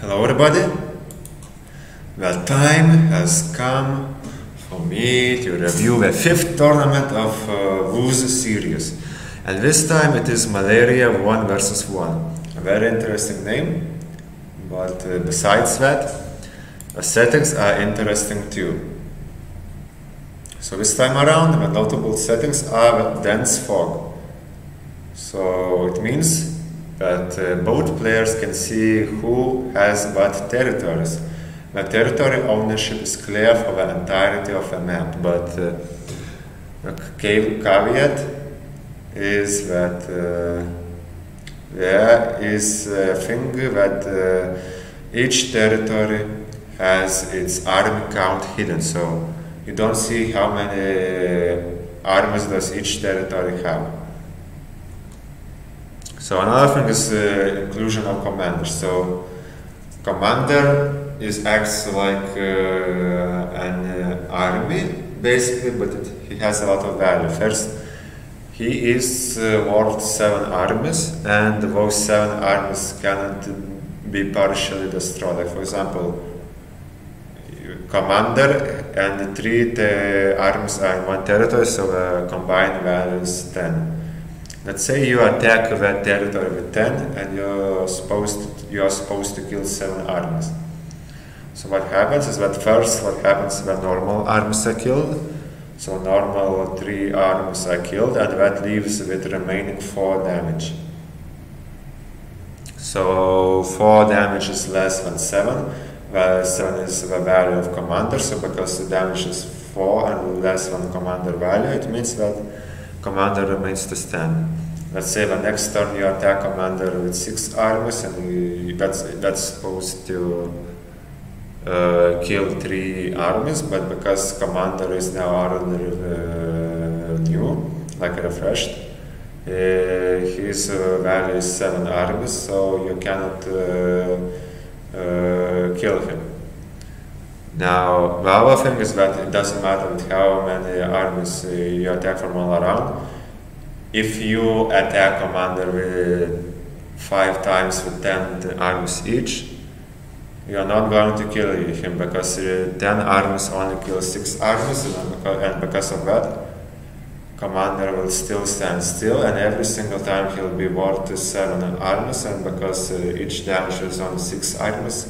Hello everybody, the time has come for me to review the 5th tournament of WUS series, and this time it is Malaria 1 vs 1. A very interesting name, but besides that, the settings are interesting too. So this time around, the notable settings are Dense Fog, so it means that both players can see who has what territories. The territory ownership is clear for the entirety of the map, but the caveat is that there is a thing that each territory has its army count hidden, so you don't see how many armies does each territory have. So another thing is inclusion of commanders. So commander acts like an army basically, but he has a lot of value. First, he is worth 7 armies, and those 7 armies cannot be partially destroyed. Like, for example, commander and 3 armies are in one territory, so the combined value is 10. Let's say you attack that territory with 10, and you are supposed to kill 7 armies. So what happens is that first, what happens when normal armies are killed? So normal 3 armies are killed, and that leaves with remaining 4 damage. So 4 damage is less than 7. Well, 7 is the value of commander. So because the damage is 4 and less than commander value, it means that commander remains to stand. Let's say the next turn you attack commander with 6 armies, and that's supposed to kill 3 armies, but because commander is now already new, like refreshed, his value is 7 armies, so you cannot kill him. Now, the other thing is that it doesn't matter with how many armies you attack from all around. If you attack commander with 5 times with 10 armies each, you are not going to kill him, because 10 armies only kill 6 armies, and because of that, commander will still stand still, and every single time he'll be worth 7 armies, and because each damage is only 6 armies,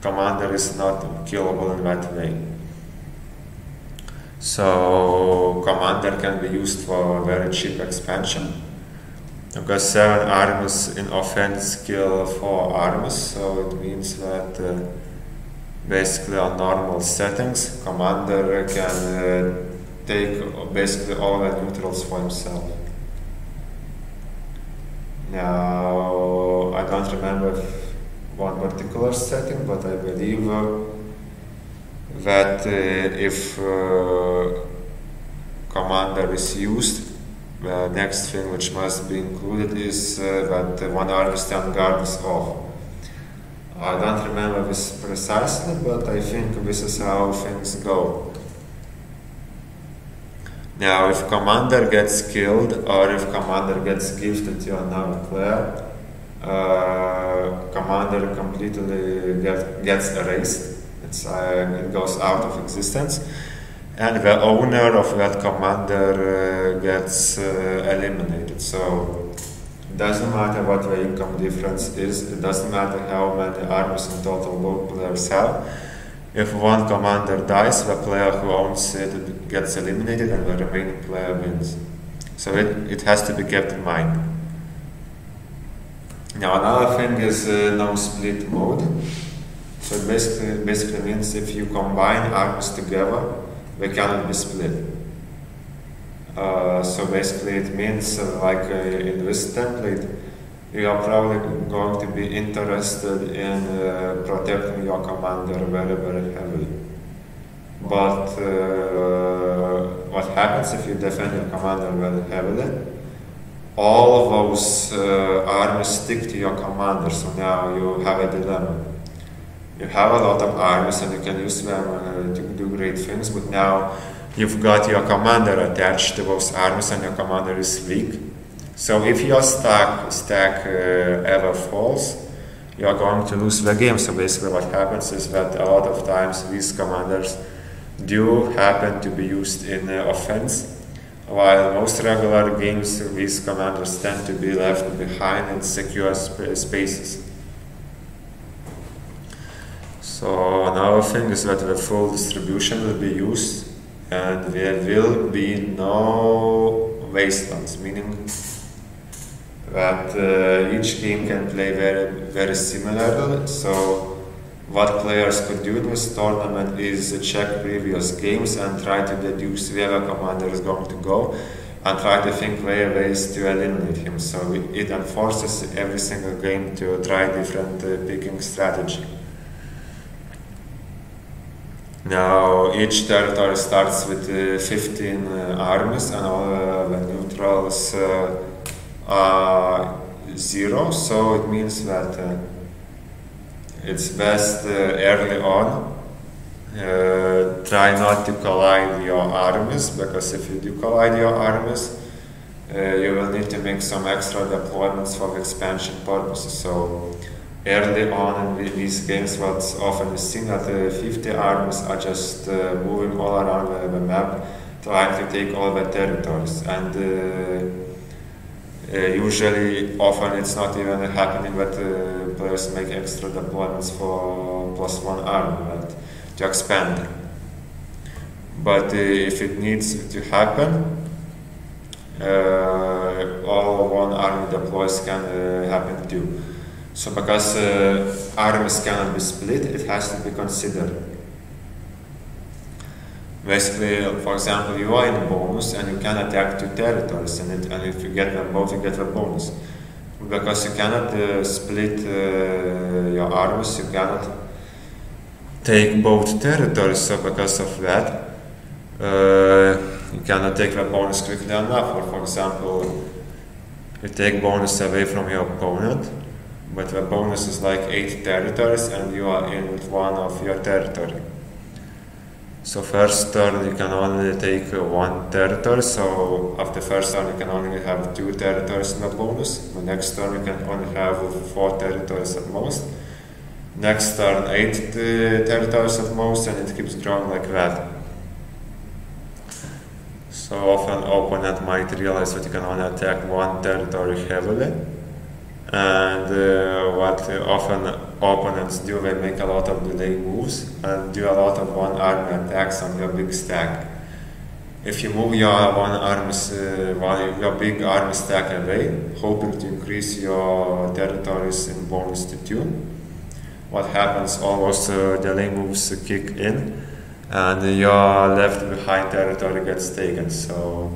commander is not killable in that way. So commander can be used for very cheap expansion, because 7 armies in offense kill 4 armies, so it means that basically on normal settings commander can take basically all the neutrals for himself. Now I don't remember one particular setting, but I believe that if commander is used, the next thing which must be included is that one army stand guard is off. I don't remember this precisely, but I think this is how things go. Now, if commander gets killed, or if commander gets gifted to another player, commander completely gets erased. It goes out of existence, and the owner of that commander gets eliminated. So it doesn't matter what the income difference is, it doesn't matter how many armies in total both players have. If one commander dies, the player who owns it gets eliminated, and the remaining player wins. So it has to be kept in mind. Now another thing is no split mode. So it basically means if you combine armies together, they cannot be split. So basically it means like in this template, you are probably going to be interested in protecting your commander very, very heavily. But what happens if you defend your commander very heavily? All those armies stick to your commander, so now you have a dilemma. You have a lot of armies and you can use them to do great things, but now you've got your commander attached to those armies and your commander is weak. So if your stack ever falls, you are going to lose the game. So basically what happens is that a lot of times these commanders do happen to be used in offense, while most regular games these commanders tend to be left behind in secure spaces. So another thing is that the full distribution will be used and there will be no wastelands, meaning that each game can play very, very similarly. So what players could do in this tournament is check previous games and try to deduce where a commander is going to go and try to think where ways to eliminate him. So it enforces every single game to try different picking strategy. Now each territory starts with 15 armies and all the neutrals are 0, so it means that it's best early on try not to collide your armies, because if you do collide your armies you will need to make some extra deployments for expansion purposes. So early on in these games what's often is seen that 50 armies are just moving all around the map trying to take all the territories, and usually, often it's not even happening that players make extra deployments for +1 army to expand. But if it needs to happen, all one army deploys can happen too. So because armies cannot be split, it has to be considered. Basically, for example, you are in bonus and you can attack 2 territories, and if you get them both, you get the bonus. Because you cannot split your armies, you cannot take both territories, so because of that, you cannot take the bonus quickly enough. Or for example, you take bonus away from your opponent, but the bonus is like 8 territories and you are in with one of your territory. So first turn you can only take one territory, so after first turn you can only have 2 territories in the bonus. The next turn you can only have 4 territories at most. Next turn 8 territories at most, and it keeps growing like that. So often opponent might realize that you can only attack one territory heavily. And what often opponents do, they make a lot of delay moves and do a lot of one army attacks on your big stack. If you move your big army stack away, hoping to increase your territories in bonus to 2, what happens? Almost delay moves kick in, and your left behind territory gets taken. So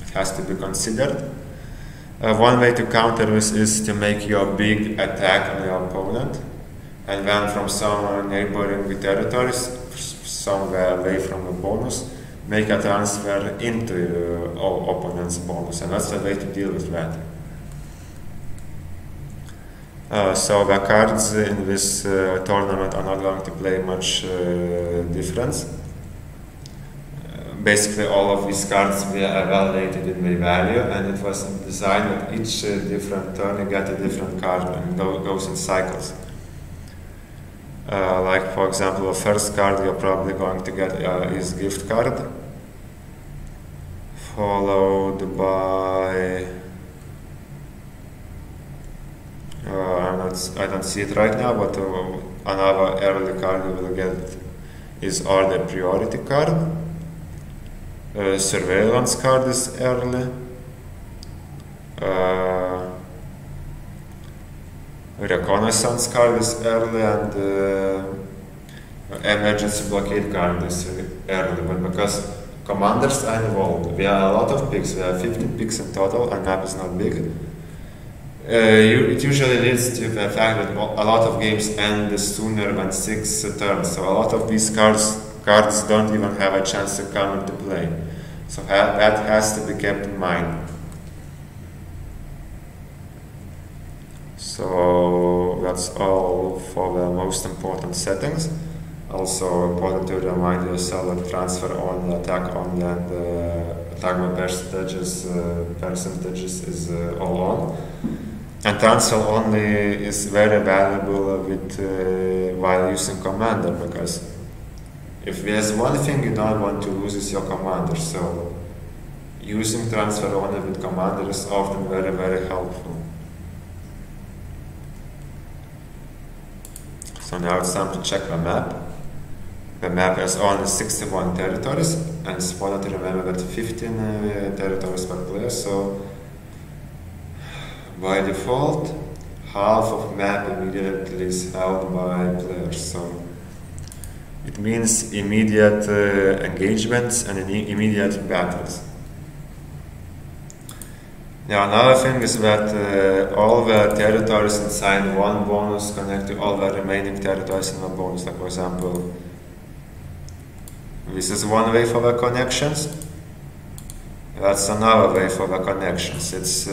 it has to be considered. One way to counter this is to make your big attack on your opponent, and then from some neighboring territories, somewhere away from the bonus, make a transfer into our opponent's bonus, and that's the way to deal with that. So the cards in this tournament are not going to play much difference. Basically, all of these cards were evaluated in their value, and it was designed that each different turn you get a different card and goes in cycles. Like for example, the first card you're probably going to get is Gift Card, followed by I don't see it right now, but another early card you will get is Order Priority card. Surveillance card is early, Reconnaissance card is early, and Emergency blockade card is early, but because commanders are involved, we have a lot of picks, we have 15 picks in total, and map is not big. It usually leads to the fact that a lot of games end sooner than 6 turns, so a lot of these cards don't even have a chance to come into play. So that has to be kept in mind. So that's all for the most important settings. Also important to remind yourself that transfer only, attack only, and attack by percentages is all on. And answer only is very valuable with while using commander, because if there's one thing you don't want to lose is your commander, so using transfer only with commander is often very helpful. So now it's time to check the map. The map has only 61 territories, and it's important to remember that 15 territories per player, so by default, half of map immediately is held by players, so it means immediate engagements and immediate battles. Now another thing is that all the territories inside one bonus connect to all the remaining territories in the bonus. Like for example, this is one way for the connections. That's another way for the connections, it's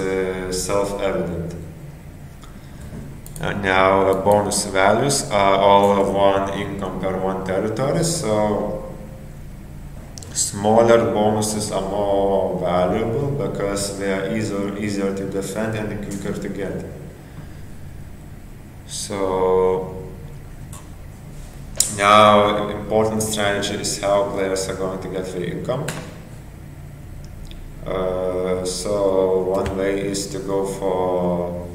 self-evident. Now the bonus values are all of one income per one territory, so smaller bonuses are more valuable because they are easier to defend and quicker to get. So now important strategy is how players are going to get their income. So one way is to go for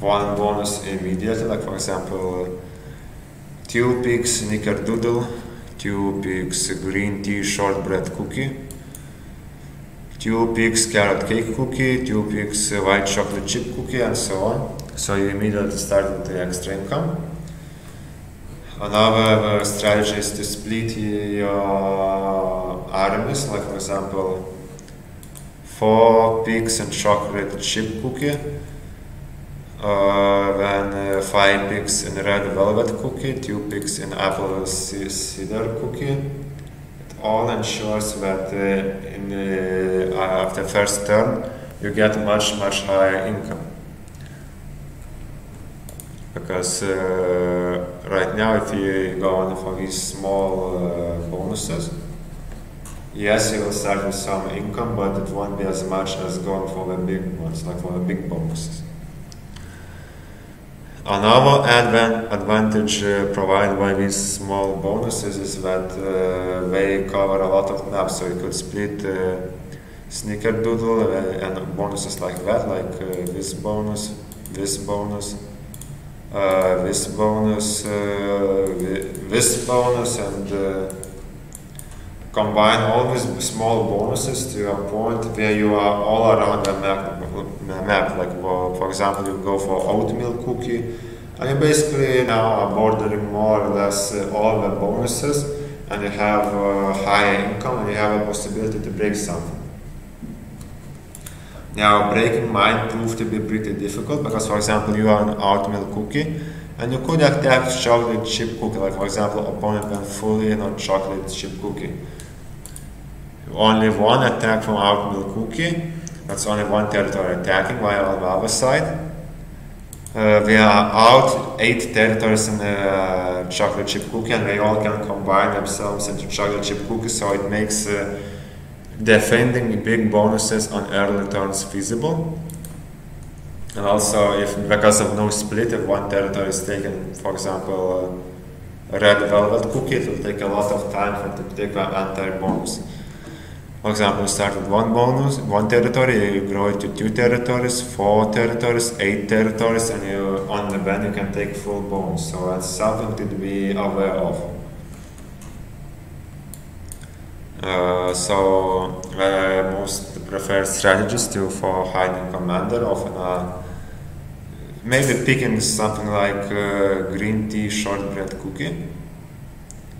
one bonus immediately, like for example, 2 picks Snickerdoodle, 2 picks green tea shortbread cookie, 2 picks carrot cake cookie, 2 picks white chocolate chip cookie, and so on. So you immediately start with the extra income. Another strategy is to split your armies, like for example, 4 picks and chocolate chip cookie, then 5 picks in red velvet cookie, 2 picks in apple cider cookie. It all ensures that after first turn you get much higher income, because right now if you go on for these small bonuses, yes, you will start with some income, but it won't be as much as going for the big ones, like for the big bonuses. Another advantage provided by these small bonuses is that they cover a lot of maps, so you could split Snickerdoodle and bonuses like that, like this bonus, and combine all these small bonuses to a point where you are all around the map. Like for example, you go for oatmeal cookie, and you basically now are bordering more or less all the bonuses, and you have higher income, and you have a possibility to break something. Now breaking mine proved to be pretty difficult, because for example you are an oatmeal cookie, and you could attack chocolate chip cookie. Like for example, opponent went fully in on chocolate chip cookie. Only one attack from oatmeal cookie, that's only one territory attacking, while on the other side we are out 8 territories in chocolate chip cookie, and they all can combine themselves into chocolate chip cookie, so it makes defending big bonuses on early turns feasible. And also, if because of no split, if one territory is taken, for example, red velvet cookie, it will take a lot of time for it to take an entire bonus. For example, you start with one bonus, one territory, you grow it to 2 territories, 4 territories, 8 territories, and you on the bend you can take full bonus. So that's something to be aware of. So most preferred strategies for hiding commander often are maybe picking something like green tea shortbread cookie,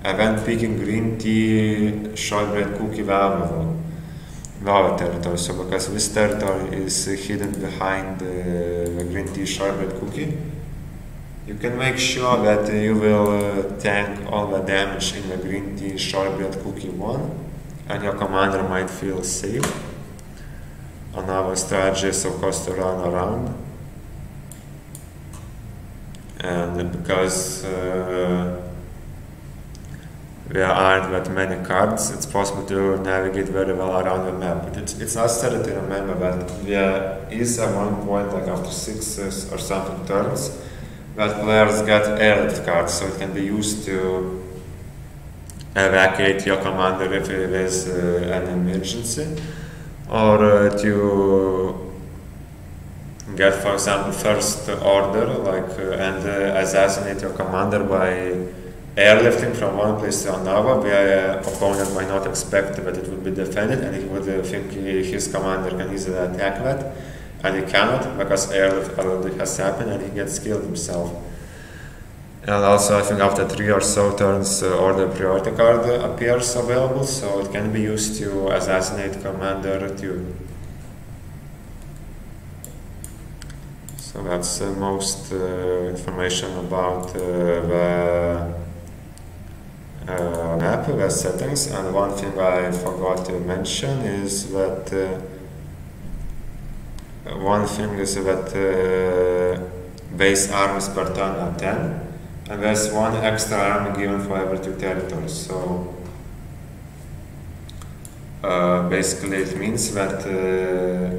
and then picking green tea shortbread cookie valuable the other territory. So because this territory is hidden behind the green tea shortbread cookie, you can make sure that you will tank all the damage in the green tea shortbread cookie one, and your commander might feel safe. Another strategy is of course to run around, and because There aren't that many cards. It's possible to navigate very well around the map, but it's not necessary to remember that there is at one point, like after 6 or something turns, that players get air lift cards, so it can be used to evacuate your commander if it is an emergency, or to get, for example, first order, like and assassinate your commander by airlifting from one place to another, where opponent might not expect that it would be defended, and he would think his commander can easily attack that, and he cannot because airlift already has happened and he gets killed himself. And also, I think after 3 or so turns, Order Priority card appears available, so it can be used to assassinate commander too. So that's the most information about the map, the settings. And one thing I forgot to mention is that base arms per turn are 10, and there's one extra arm given for every 2 territories. So basically it means that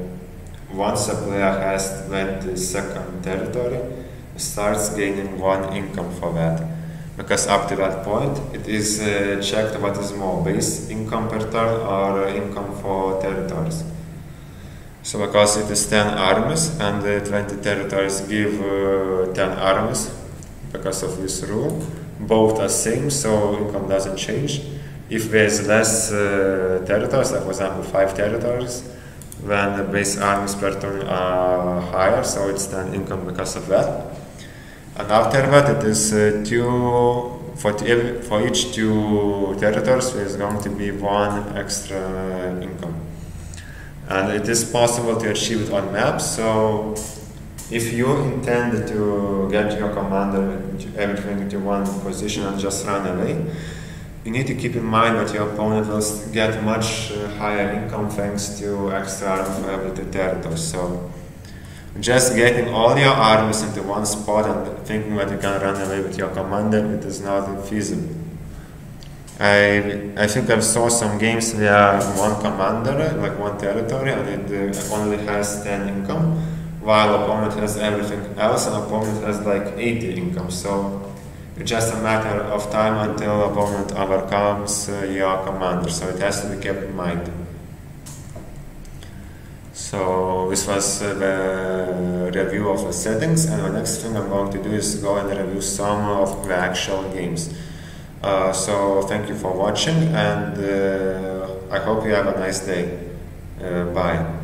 once a player has went to the 2nd territory, starts gaining 1 income for that. Because up to that point, it is checked what is more, base income per turn or income for territories. So because it is 10 armies and 20 territories give 10 armies, because of this rule, both are same, so income doesn't change. If there is less territories, like for example 5 territories, then the base armies per turn are higher, so it's 10 income because of that. And after that, it is 2 for each 2 territories. There is going to be 1 extra income, and it is possible to achieve it on maps. So, if you intend to get your commander everything to 1 position and just run away, you need to keep in mind that your opponent will get much higher income thanks to extra arm for every 2 territories. So, just getting all your armies into 1 spot and thinking that you can run away with your commander, it is not feasible. I think I saw some games where 1 commander, like 1 territory, and it only has 10 income, while opponent has everything else, and opponent has like 80 income. So it's just a matter of time until opponent overcomes your commander, so it has to be kept in mind. So this was the review of the settings, and the next thing I'm going to do is go and review some of the actual games. So thank you for watching, and I hope you have a nice day. Bye.